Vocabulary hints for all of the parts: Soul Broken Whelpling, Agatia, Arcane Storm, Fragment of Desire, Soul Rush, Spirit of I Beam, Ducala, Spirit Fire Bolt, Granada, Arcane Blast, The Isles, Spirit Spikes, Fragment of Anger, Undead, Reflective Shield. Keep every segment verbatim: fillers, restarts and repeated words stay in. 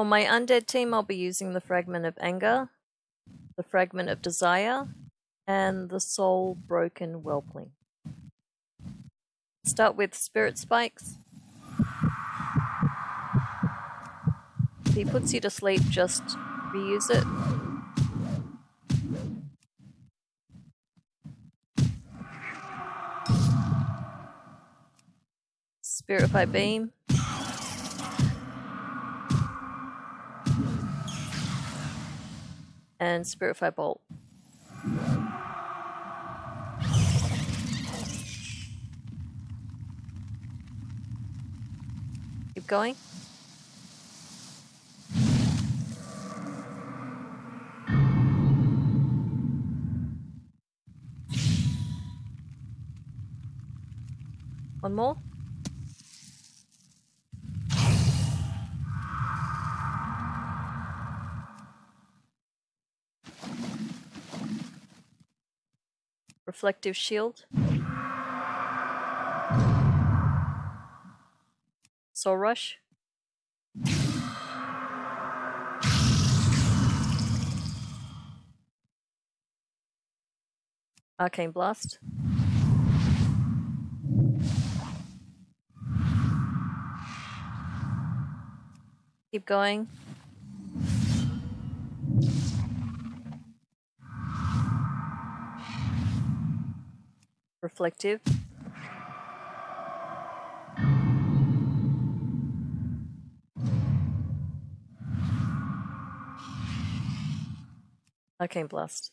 For my undead team, I'll be using the Fragment of Anger, the Fragment of Desire, and the Soul Broken Whelpling. Start with Spirit Spikes. If he puts you to sleep, just reuse it. Spirit of I Beam. And Spirit Fire Bolt. Keep going. One more. Reflective Shield. Soul Rush. Arcane Blast. Keep going. Reflective. Arcane Blast.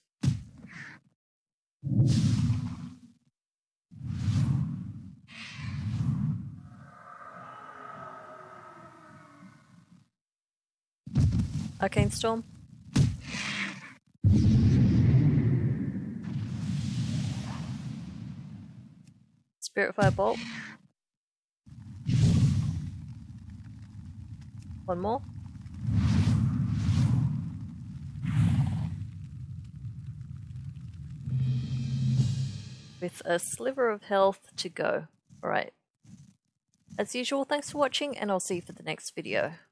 Arcane Storm. Spirit Fire Bolt. One more. With a sliver of health to go. Alright. As usual, thanks for watching, and I'll see you for the next video.